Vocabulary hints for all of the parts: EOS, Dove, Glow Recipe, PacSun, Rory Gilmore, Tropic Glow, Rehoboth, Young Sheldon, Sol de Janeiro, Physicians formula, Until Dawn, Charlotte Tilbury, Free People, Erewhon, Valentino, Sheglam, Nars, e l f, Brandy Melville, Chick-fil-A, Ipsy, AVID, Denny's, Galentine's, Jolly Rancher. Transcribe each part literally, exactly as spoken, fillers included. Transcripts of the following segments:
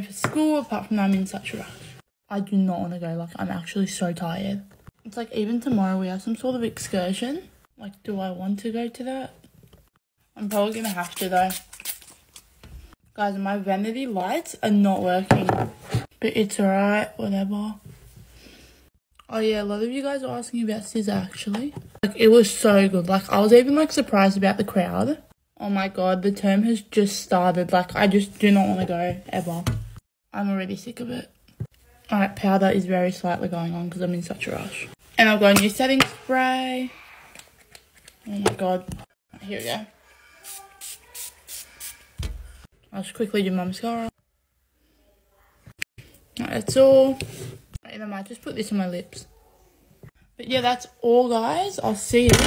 me for school, apart from that I'm in such a rush. I do not want to go, like, I'm actually so tired. It's like, even tomorrow we have some sort of excursion. Like, do I want to go to that? I'm probably gonna have to, though. Guys, my vanity lights are not working, but it's alright, whatever. Oh yeah, a lot of you guys were asking about Sizz actually. Like, it was so good. Like, I was even, like, surprised about the crowd. Oh my god, the term has just started. Like, I just do not want to go, ever. I'm already sick of it. Alright, powder is very slightly going on because I'm in such a rush. And I've got a new setting spray. Oh my god. Here we go. I'll just quickly do my mascara. Alright, that's all. And I might just put this on my lips. But yeah, that's all, guys. I'll see you.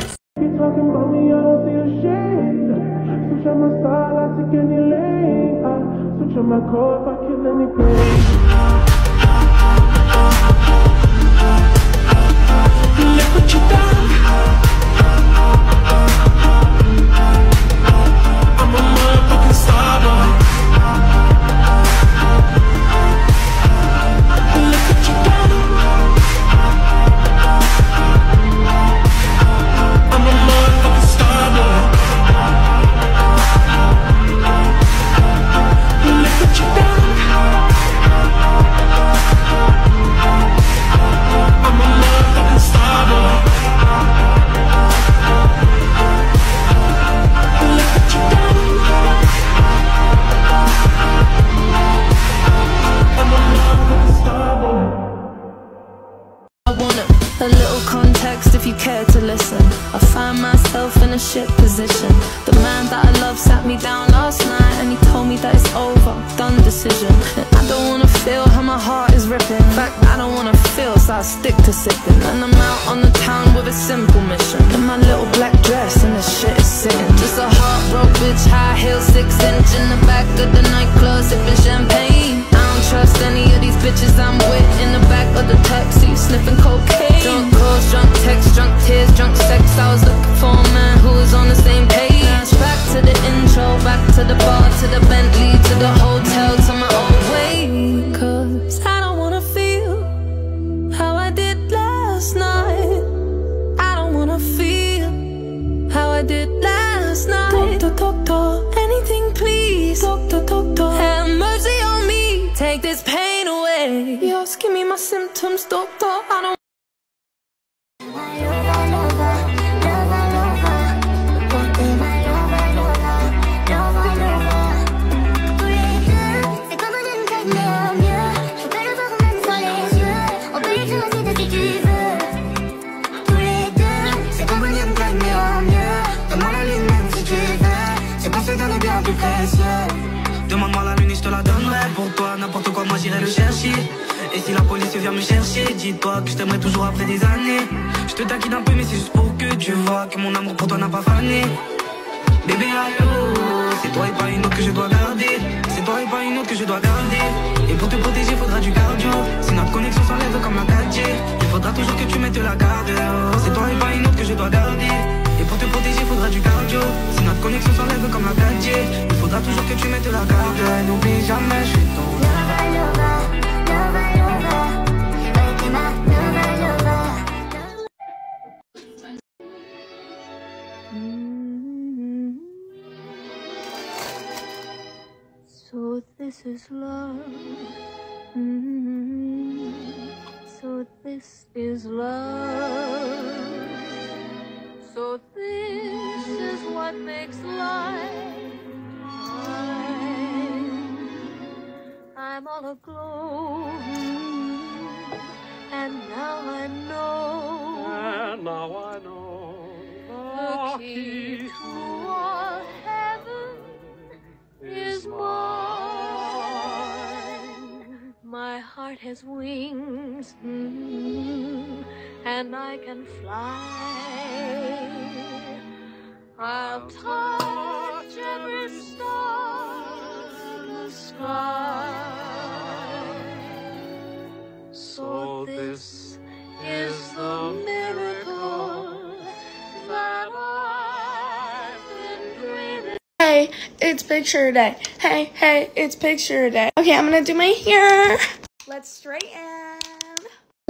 hey, it's picture day. Hey, hey, it's picture day. Okay, I'm gonna do my hair. Let's straighten.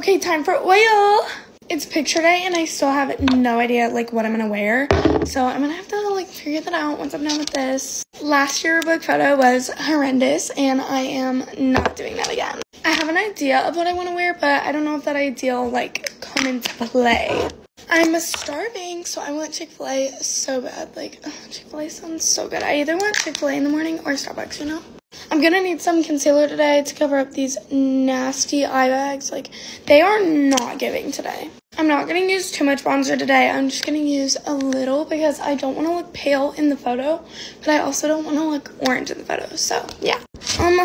Okay, time for oil. It's picture day and I still have no idea like what I'm gonna wear. So I'm gonna have to like figure that out once I'm done with this. Last year book photo was horrendous and I am not doing that again. I have an idea of what I want to wear, but I don't know if that idea will like come into play. I'm starving, so I want Chick-fil-A so bad. Like, ugh, Chick-fil-A sounds so good. I either want Chick-fil-A in the morning or Starbucks, you know? I'm gonna need some concealer today to cover up these nasty eye bags. Like, they are not giving today. I'm not gonna use too much bronzer today. I'm just gonna use a little because I don't want to look pale in the photo, but I also don't want to look orange in the photo, so yeah. Um,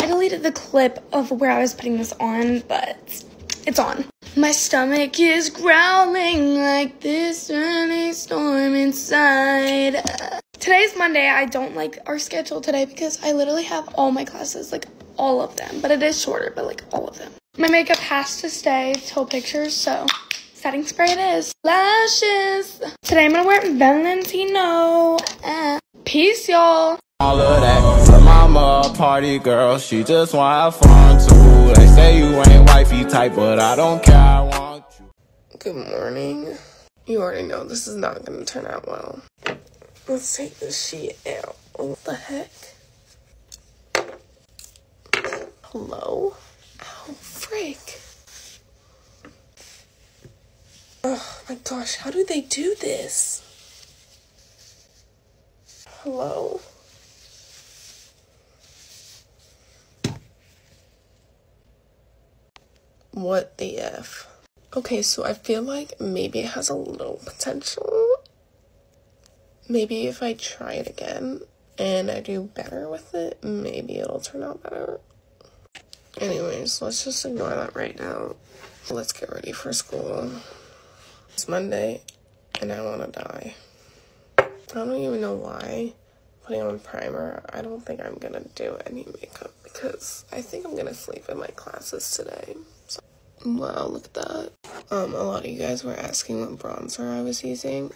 I deleted the clip of where I was putting this on, but it's on. My stomach is growling like this early storm inside. Uh, today's Monday. I don't like our schedule today because I literally have all my classes, like all of them. But it is shorter, but like all of them. My makeup has to stay till pictures, so setting spray it is. Lashes. Today I'm gonna wear Valentino. Uh, peace, y'all. All of that. The mama party girl, she just want fun too. They say you ain't wifey type, but I don't care, I want you. Good morning. You already know this is not gonna turn out well. Let's take this sheet out. What the heck? Hello? Oh, frick. Oh my gosh, how do they do this? Hello? What the F? Okay, so I feel like maybe it has a little potential. Maybe if I try it again and I do better with it, maybe it'll turn out better. Anyways, let's just ignore that right now. Let's get ready for school. It's Monday and I want to die. I don't even know why. Putting on primer, I don't think I'm gonna do any makeup because I think I'm gonna sleep in my classes today. So, wow, look at that. Um, a lot of you guys were asking what bronzer I was using.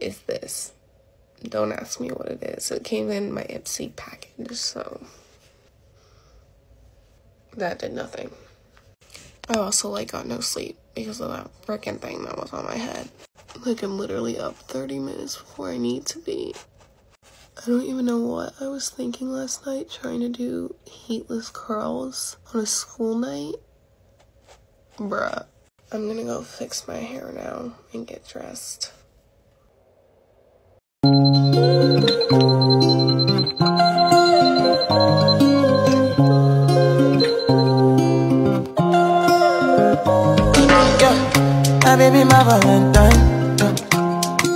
It's this. Don't ask me what it is. It came in my Ipsy package, so that did nothing. I also, like, got no sleep because of that frickin' thing that was on my head. Like, I'm literally up thirty minutes before I need to be. I don't even know what I was thinking last night, trying to do heatless curls on a school night. Bruh. I'm gonna go fix my hair now and get dressed. Yeah, my baby, my Valentine. Yeah.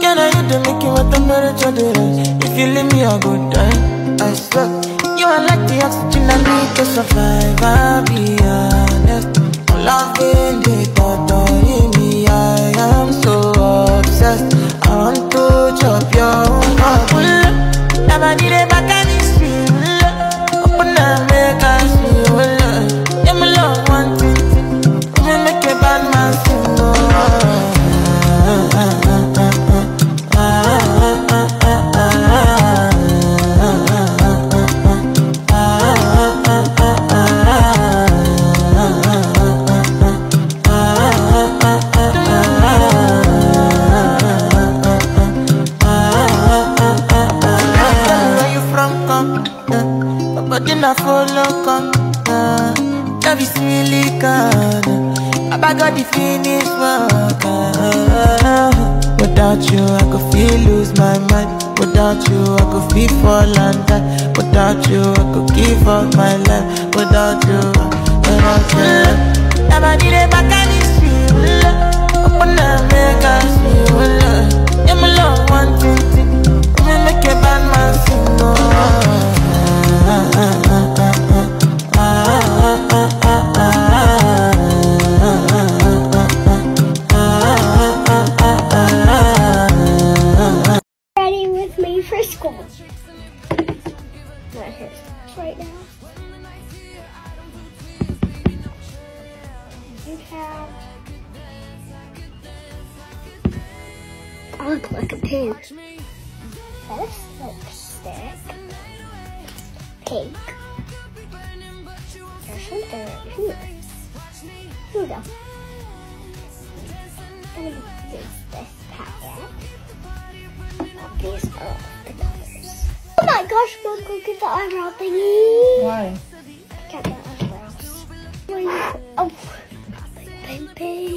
Can I hit the Mickey with the murder to do? You leave me a good time, I swear. You are like the oxygen I need to survive, I'll be honest. I'm loving the thought of me, I am so obsessed. I want to chop your heart. Pull up, never did it back and it's real. Open up, make us feel love. Yeah, my love wants it. You make a bad man sing, oh. Without you, I could feel lose my mind. Without you, I could feel fall and die. Without you, I could give up my life. Without you, without you, never did it back and it's real. Open up, make us feel. Yeah, my love, one thing, thing. Make a bad man sing, oh. I look like a pig. This looks this pink. There's something here. Here we go. I'm going to use this palette. These are the colors. Oh my gosh, Mom, go get the eyebrow thingy. Why? I got my eyebrows. Oh, baby.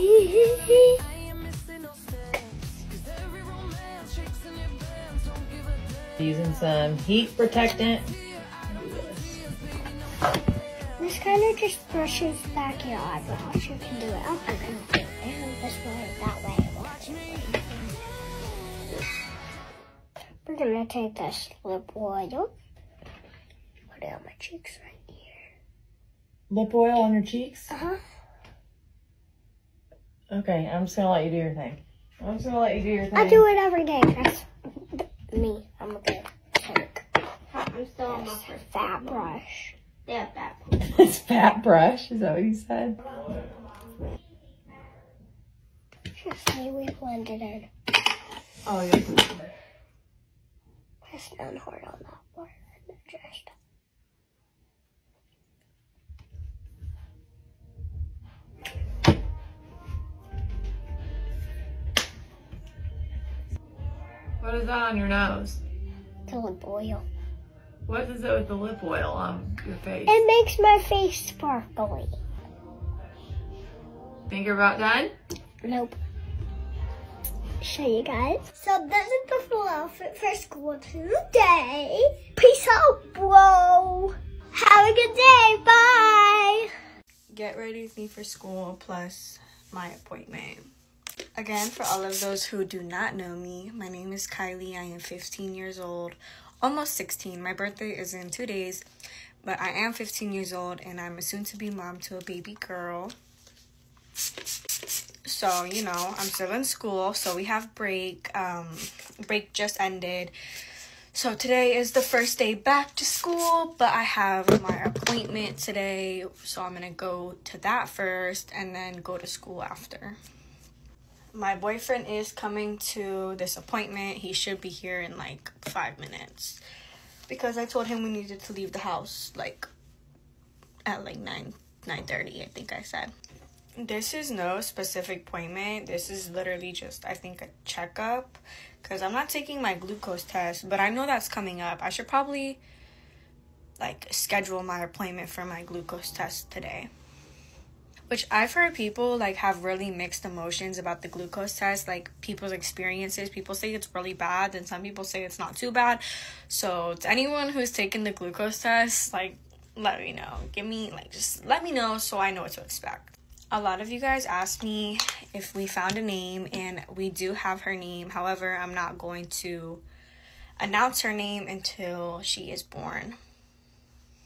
Using some heat protectant. This kind of just brushes back your eyebrows. You can do it up and do it down this way, that way, watch it. We're gonna take this lip oil. Put it on my cheeks right here. Lip oil on your cheeks? Uh huh. Okay, I'm just gonna let you do your thing. I'm just gonna let you do your thing. I do it every day. That's me. I'm gonna take. I'm still on my first fat brush. Yeah, fat brush. It's fat brush. Is that what you said? Trust me, we blended it. Oh yeah. Press down hard on that part and adjust. What is that on your nose? The lip oil. What is it with the lip oil on your face? It makes my face sparkly. Think you're about done? Nope. Show you guys. So this is the full outfit for school today. Peace out, bro. Have a good day. Bye. Get ready with me for school plus my appointment. Again, for all of those who do not know me, my name is Kylie. I am fifteen years old, almost sixteen. My birthday is in two days, but I am fifteen years old, and I'm a soon-to-be mom to a baby girl. So, you know, I'm still in school, so we have break. Um, break just ended. So today is the first day back to school, but I have my appointment today, so I'm going to go to that first and then go to school after. My boyfriend is coming to this appointment. He should be here in like five minutes because I told him we needed to leave the house like at like nine, nine thirty, I think I said. This is no specific appointment. This is literally just, I think, a checkup because I'm not taking my glucose test, but I know that's coming up. I should probably like schedule my appointment for my glucose test today. Which I've heard people, like, have really mixed emotions about the glucose test, like, people's experiences. People say it's really bad, and some people say it's not too bad. So, to anyone who's taken the glucose test, like, let me know. Give me, like, just let me know so I know what to expect. A lot of you guys asked me if we found a name, and we do have her name. However, I'm not going to announce her name until she is born.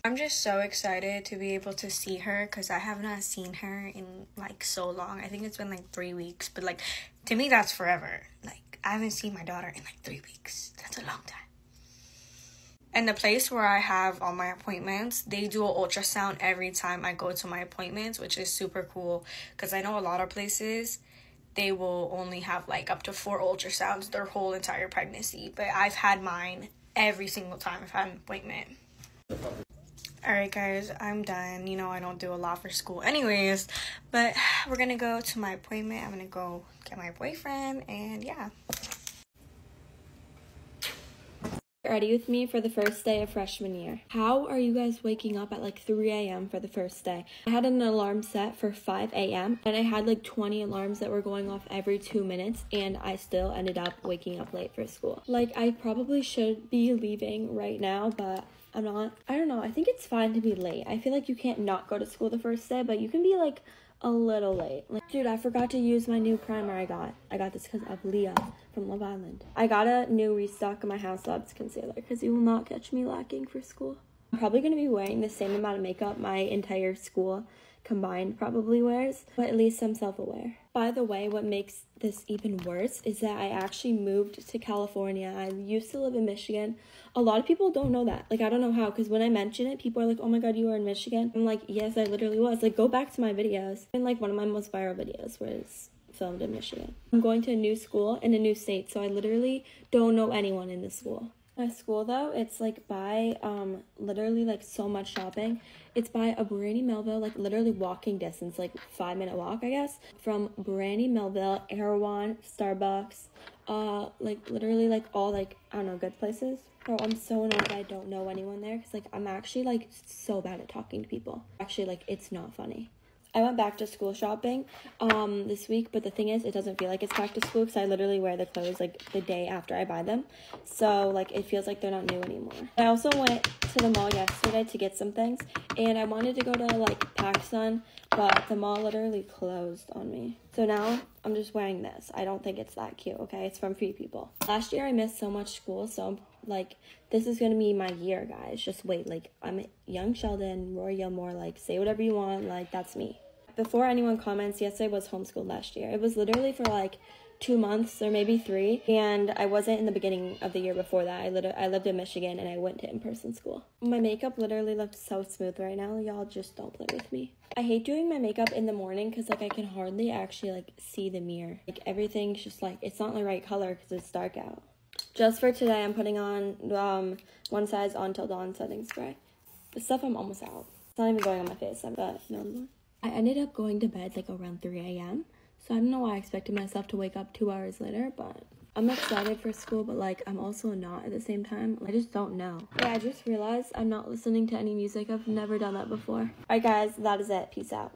I'm just so excited to be able to see her because I have not seen her in like so long. I think it's been like three weeks, but like to me that's forever. Like I haven't seen my daughter in like three weeks. That's a long time. And the place where I have all my appointments, they do an ultrasound every time I go to my appointments, which is super cool because I know a lot of places they will only have like up to four ultrasounds their whole entire pregnancy. But I've had mine every single time I've had an appointment. Alright guys, I'm done. You know I don't do a lot for school anyways, but we're gonna go to my appointment. I'm gonna go get my boyfriend and yeah. Get ready with me for the first day of freshman year. How are you guys waking up at like three A M for the first day? I had an alarm set for five A M and I had like twenty alarms that were going off every two minutes and I still ended up waking up late for school. Like I probably should be leaving right now, but I'm not, I don't know, I think it's fine to be late. I feel like you can't not go to school the first day, but you can be like a little late. Like, dude, I forgot to use my new primer I got. I got this because of Leah from Love Island. I got a new restock of my House Labs concealer because you will not catch me lacking for school. I'm probably going to be wearing the same amount of makeup my entire school combined probably wears, but at least I'm self-aware. By the way, what makes this even worse is that I actually moved to California. I used to live in Michigan. A lot of people don't know that. Like, I don't know how, because when I mention it, people are like, oh my god, you were in Michigan. I'm like, yes, I literally was. Like, go back to my videos. And like one of my most viral videos was filmed in Michigan. I'm going to a new school in a new state, so I literally don't know anyone in this school. My school, though, it's like by um literally like so much shopping. It's by a Brandy Melville, like literally walking distance, like five minute walk, I guess, from Brandy Melville, Erewhon, Starbucks, uh, like literally like all like I don't know good places. Oh, I'm so annoyed I don't know anyone there because like I'm actually like so bad at talking to people. Actually, like it's not funny. I went back to school shopping um, this week, but the thing is, it doesn't feel like it's back to school because I literally wear the clothes like the day after I buy them. So like it feels like they're not new anymore. I also went to the mall yesterday to get some things, and I wanted to go to like PacSun, but the mall literally closed on me. So now I'm just wearing this. I don't think it's that cute, okay? It's from Free People. Last year I missed so much school, so like this is gonna be my year, guys. Just wait, like I'm Young Sheldon, Rory Gilmore, like say whatever you want, like that's me. Before anyone comments, yes, I was homeschooled last year. It was literally for like two months or maybe three, and I wasn't in the beginning of the year before that. I literally I lived in Michigan and I went to in-person school. My makeup literally looks so smooth right now. Y'all just don't play with me. I hate doing my makeup in the morning because like I can hardly actually like see the mirror. Like everything's just like it's not the right color because it's dark out. Just for today, I'm putting on um one size Until Dawn setting spray. The stuff I'm almost out. It's not even going on my face. I've got no more. I ended up going to bed like around three A M so I don't know why I expected myself to wake up two hours later, but I'm excited for school, but like I'm also not at the same time. I just don't know. Yeah, I just realized I'm not listening to any music. I've never done that before. Alright guys, that is it. Peace out.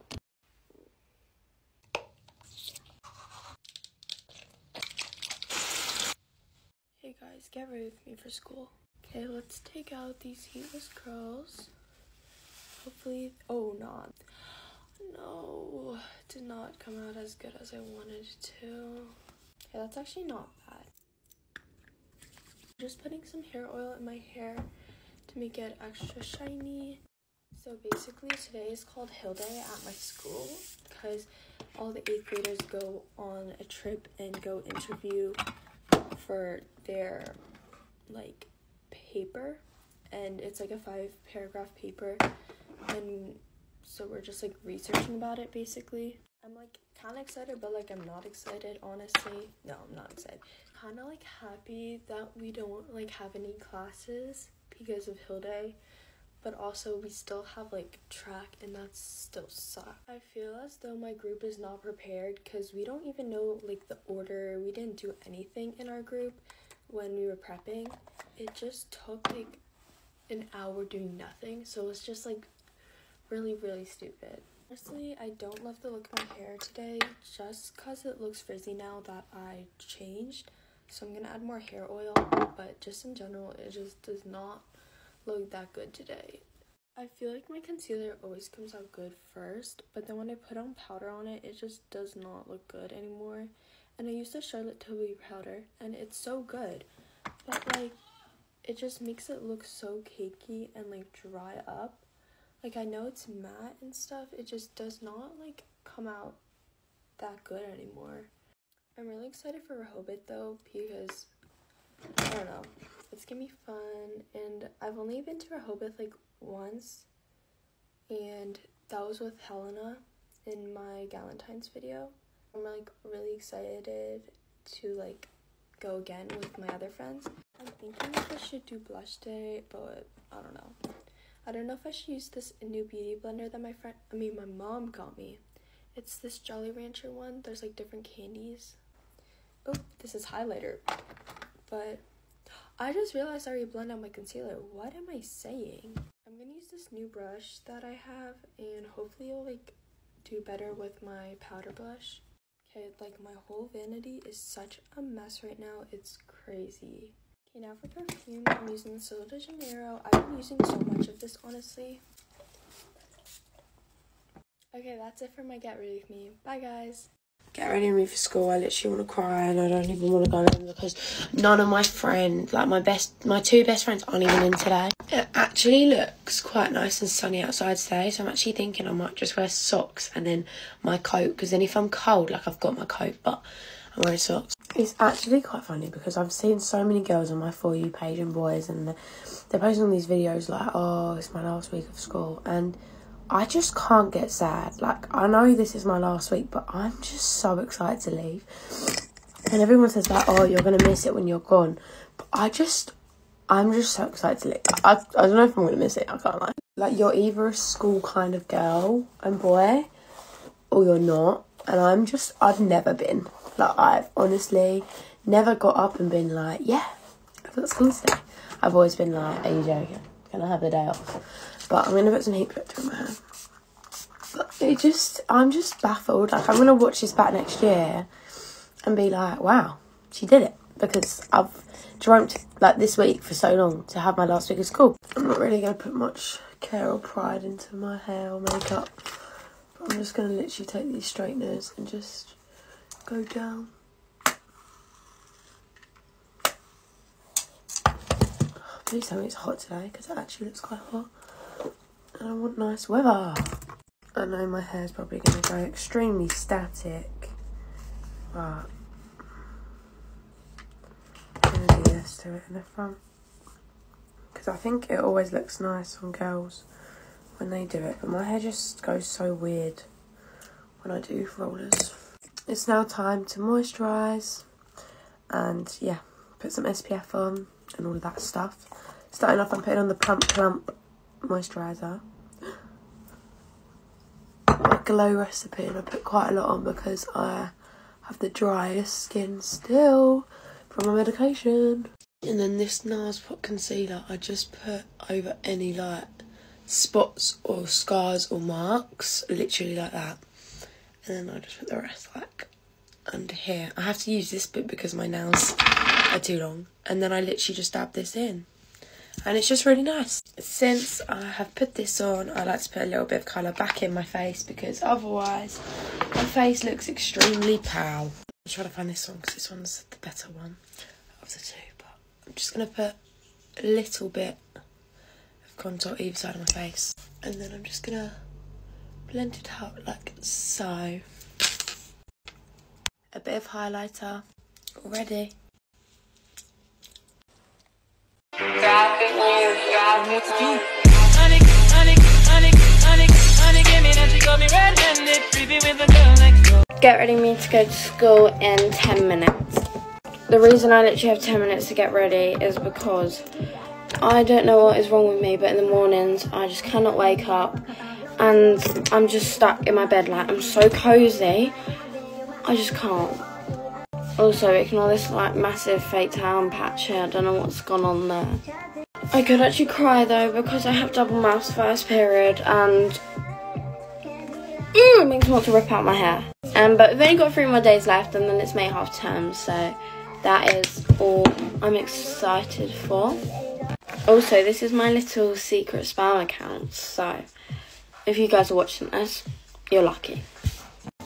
Hey guys, get ready with me for school. Okay, let's take out these heatless curls. Hopefully, oh no. No, it did not come out as good as I wanted it to. Okay, that's actually not bad. Just putting some hair oil in my hair to make it extra shiny. So basically today is called Hill Day at my school because all the eighth graders go on a trip and go interview for their like paper, and it's like a five paragraph paper, and so we're just like researching about it basically. I'm like kind of excited, but like I'm not excited, honestly. No, I'm not excited. Kind of like happy that we don't like have any classes because of Hill Day, but also we still have like track, and that still sucks. I feel as though my group is not prepared because we don't even know like the order. We didn't do anything in our group when we were prepping. It just took like an hour doing nothing, so it's just like really really stupid. Honestly, I don't love the look of my hair today just because it looks frizzy now that I changed, so I'm gonna add more hair oil, but just in general it just does not look that good today. I feel like my concealer always comes out good first, but then when I put on powder on it, it just does not look good anymore. And I used the Charlotte Tilbury powder and it's so good, but like it just makes it look so cakey and like dry up. Like, I know it's matte and stuff, it just does not, like, come out that good anymore. I'm really excited for Rehoboth, though, because, I don't know, it's gonna be fun, and I've only been to Rehoboth, like, once, and that was with Helena in my Galentine's video. I'm, like, really excited to, like, go again with my other friends. I'm thinking if I should do blush day, but I don't know. I don't know if I should use this new beauty blender that my friend, I mean my mom got me. It's this Jolly Rancher one. There's like different candies. Oh, this is highlighter. But I just realized I already blended out my concealer. What am I saying? I'm gonna use this new brush that I have, and hopefully it'll like do better with my powder blush. Okay, like my whole vanity is such a mess right now. It's crazy. Okay, now for perfume, I'm using the Sol de Janeiro. I've been using so much of this, honestly. Okay, that's it for my get ready with me. Bye, guys. Get ready with me for school. I literally want to cry, and I don't even want to go home because none of my friends, like my best, my two best friends aren't even in today. It actually looks quite nice and sunny outside today, so I'm actually thinking I might just wear socks and then my coat, because then if I'm cold, like I've got my coat, but I'm wearing socks. It's actually quite funny because I've seen so many girls on my For You page and boys, and they're posting all these videos like, oh, it's my last week of school, and I just can't get sad. Like, I know this is my last week, but I'm just so excited to leave. And everyone says that, oh, you're going to miss it when you're gone. But I just, I'm just so excited to lick. I, I don't know if I'm going to miss it, I can't lie. Like, you're either a school kind of girl and boy, or you're not. And I'm just, I've never been. Like, I've honestly never got up and been like, yeah, I've got school today. I've always been like, are you joking? Can I have the day off? But I'm going to put some heat protector on my hand. But it just, I'm just baffled. Like, I'm going to watch this back next year and be like, wow, she did it. Because I've dreamt, like, this week for so long to have my last week of school. I'm not really going to put much care or pride into my hair or makeup. But I'm just going to literally take these straighteners and just go down. Please tell me it's hot today, because it actually looks quite hot. And I want nice weather. I know my hair's probably going to go extremely static. But to it in the front, because I think it always looks nice on girls when they do it, but my hair just goes so weird when I do rollers. It's now time to moisturise and yeah, put some S P F on and all of that stuff. Starting off, I'm putting on the Plump Plump moisturiser, the Glow Recipe, and I put quite a lot on because I have the driest skin still from my medication. And then this Nars Pot Concealer, I just put over any like spots or scars or marks, literally like that. And then I just put the rest like under here. I have to use this bit because my nails are too long. And then I literally just dab this in. And it's just really nice. Since I have put this on, I like to put a little bit of colour back in my face because otherwise my face looks extremely pale. I'm trying to find this one because this one's the better one out of the two, but I'm just going to put a little bit of contour either side of my face, and then I'm just going to blend it out like so. A bit of highlighter already. Get ready me to go to school in ten minutes. The reason I literally have ten minutes to get ready is because I don't know what is wrong with me, but in the mornings I just cannot wake up and I'm just stuck in my bed. Like, I'm so cozy, I just can't. Also, ignore this like massive fake tan patch here. I don't know what's gone on there. I could actually cry though because I have double maths first period and mm, it makes me want to rip out my hair. Um, but we've only got three more days left and then it's May half term, so that is all I'm excited for. Also, this is my little secret spam account, so if you guys are watching this, you're lucky.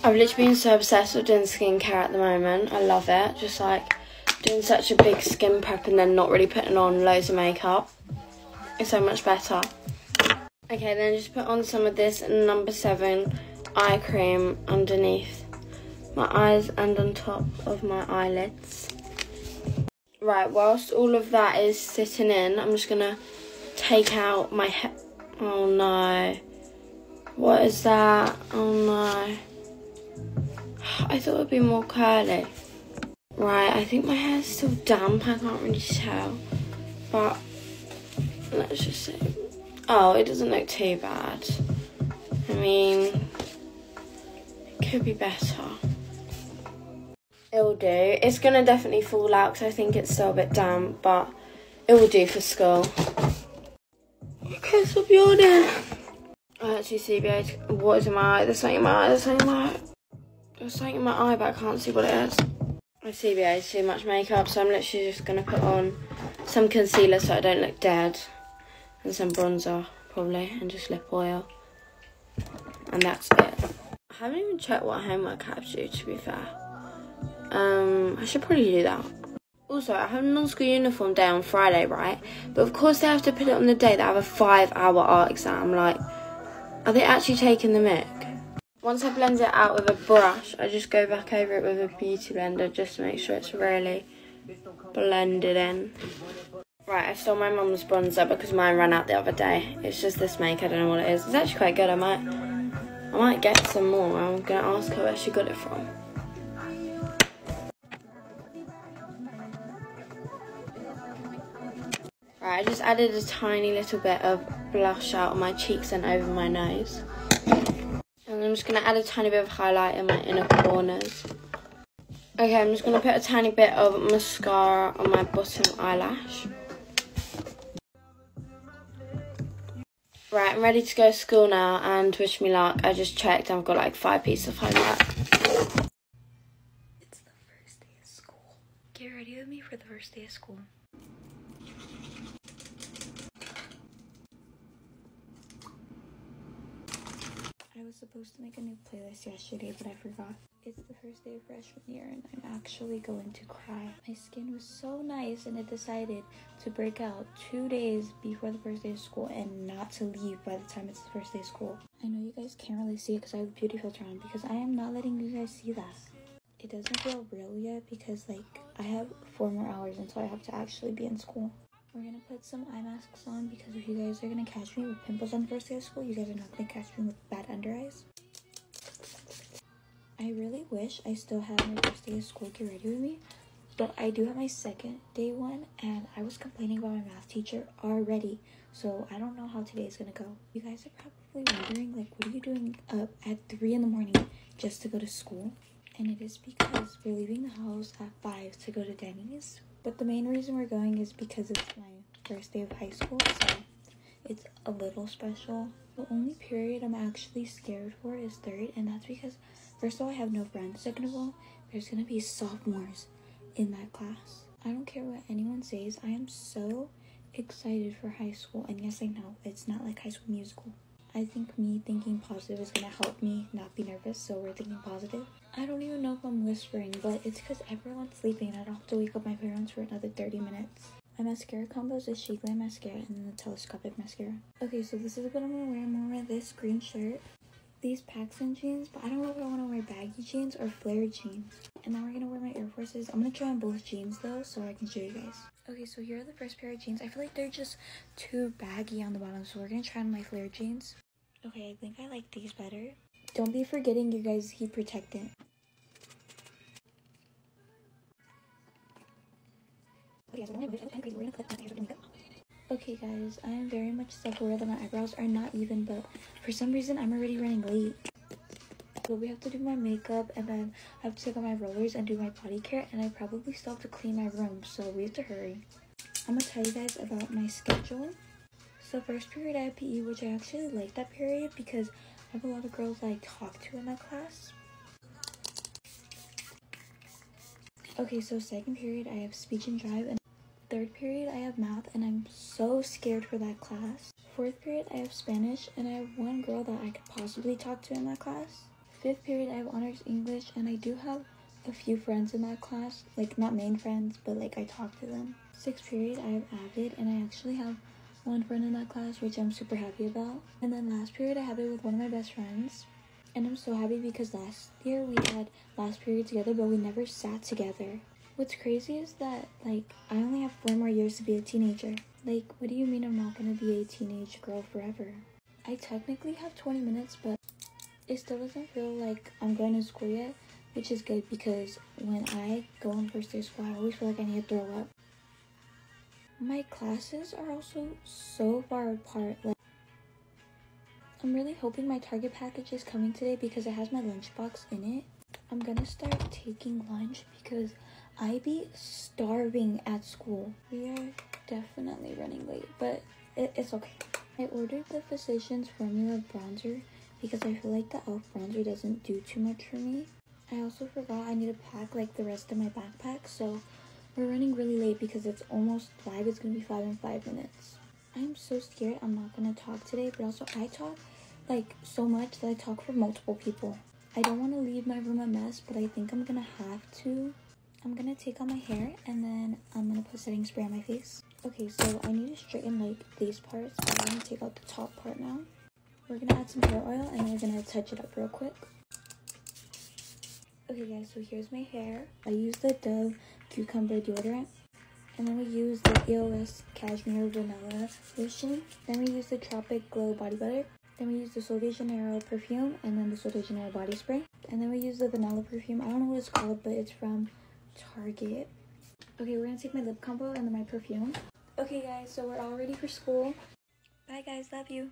I've literally been so obsessed with doing skincare at the moment. I love it. Just like doing such a big skin prep and then not really putting on loads of makeup. It's so much better. Okay, then just put on some of this number seven eye cream underneath my eyes and on top of my eyelids. Right, whilst all of that is sitting in, I'm just gonna take out my hair. Oh no, what is that? Oh no, I thought it would be more curly. Right, I think my hair's still damp, I can't really tell, but let's just see. Oh, it doesn't look too bad. I mean, could be better. It'll do. It's gonna definitely fall out because I think it's still a bit damp, but it will do for school. Okay, stop yawning. I actually see what is in my eye. There's something in my eye. There's something in my eye. There's something in my eye, but I can't see what it is. I see there's too much makeup, so I'm literally just gonna put on some concealer so I don't look dead, and some bronzer probably, and just lip oil, and that's it. I haven't even checked what homework I have to do, to be fair. Um, I should probably do that. Also, I have a non-school uniform day on Friday, right? But of course they have to put it on the day that I have a five hour art exam. Like, are they actually taking the mic? Once I blend it out with a brush, I just go back over it with a beauty blender just to make sure it's really blended in. Right, I stole my mum's bronzer because mine ran out the other day. It's just this make, I don't know what it is. It's actually quite good, I might... I might get some more. I'm going to ask her where she got it from. Right, I just added a tiny little bit of blush out on my cheeks and over my nose. And I'm just going to add a tiny bit of highlight in my inner corners. Okay, I'm just going to put a tiny bit of mascara on my bottom eyelash. Right, I'm ready to go to school now, and wish me luck. I just checked, I've got like five pieces of homework. It's the first day of school. Get ready with me for the first day of school. I was supposed to make a new playlist yesterday, but I forgot. It's the first day of freshman year, and I'm actually going to cry. My skin was so nice, and it decided to break out two days before the first day of school and not to leave by the time it's the first day of school. I know you guys can't really see it because I have a beauty filter on, because I am not letting you guys see that. It doesn't feel real yet because, like, I have four more hours until I have to actually be in school. We're gonna put some eye masks on because if you guys are gonna catch me with pimples on the first day of school, you guys are not gonna catch me with bad under eyes. I really wish I still had my first day of school get ready with me, but I do have my second day one, and I was complaining about my math teacher already, so I don't know how today is gonna go. You guys are probably wondering, like, what are you doing up at three in the morning just to go to school? And it is because we're leaving the house at five to go to Denny's. But the main reason we're going is because it's my first day of high school, so it's a little special. The only period I'm actually scared for is third, and that's because, first of all, I have no friends. Second of all, there's going to be sophomores in that class. I don't care what anyone says, I am so excited for high school, and yes, I know, it's not like High School Musical. I think me thinking positive is going to help me not be nervous, so we're thinking positive. I don't even know if I'm whispering, but it's because everyone's sleeping and I don't have to wake up my parents for another thirty minutes. My mascara combo is the Sheglam mascara and then the telescopic mascara. Okay, so this is what I'm going to wear. I'm going to wear this green shirt, these PacSun jeans, but I don't know if I want to wear baggy jeans or flared jeans. And now we're going to wear my Air Forces. I'm going to try on both jeans though, so I can show you guys. Okay, so here are the first pair of jeans. I feel like they're just too baggy on the bottom, so we're going to try on my flared jeans. Okay, I think I like these better. Don't be forgetting your guys' heat protectant. Okay guys, I am very much self-aware that my eyebrows are not even, but for some reason I'm already running late. So we have to do my makeup, and then I have to take out my rollers and do my body care, and I probably still have to clean my room, so we have to hurry. I'm gonna tell you guys about my schedule. So first period I had P E, which I actually like that period because I have a lot of girls I talk to in that class. Okay, so second period I have speech and drive, and third period I have math, and I'm so scared for that class. Fourth period I have Spanish, and I have one girl that I could possibly talk to in that class. Fifth period I have honors English, and I do have a few friends in that class, like not main friends, but like I talk to them. Sixth period I have Avid, and I actually have one friend in that class, which I'm super happy about. And then last period I have it with one of my best friends, and I'm so happy because last year we had last period together, but we never sat together. What's crazy is that, like, I only have four more years to be a teenager. Like, what do you mean I'm not gonna be a teenage girl forever? I technically have twenty minutes, but it still doesn't feel like I'm going to school yet, which is good because when I go on first day of school, I always feel like I need to throw up. My classes are also so far apart. Like, I'm really hoping my Target package is coming today because it has my lunchbox in it. I'm gonna start taking lunch because I be starving at school. We are definitely running late, but it, it's okay. I ordered the Physicians Formula bronzer because I feel like the e l f bronzer doesn't do too much for me. I also forgot I need to pack like the rest of my backpack, so we're running really late because it's almost five. It's gonna be five in five minutes. I'm so scared I'm not gonna talk today, but also I talk like so much that I talk for multiple people. I don't want to leave my room a mess, but I think I'm gonna have to. I'm gonna take out my hair, and then I'm gonna put setting spray on my face. Okay, so I need to straighten like these parts, but I'm gonna take out the top part now. We're gonna add some hair oil, and we're gonna touch it up real quick. Okay guys, so here's my hair. I use the Dove cucumber deodorant, and then we use the E O S cashmere vanilla lotion. Then we use the Tropic Glow body butter. Then we use the Sol de Janeiro perfume, and then the Sol de Janeiro body spray. And then we use the vanilla perfume. I don't know what it's called, but it's from Target. Okay, we're gonna take my lip combo and then my perfume. Okay guys, so we're all ready for school. Bye guys, love you.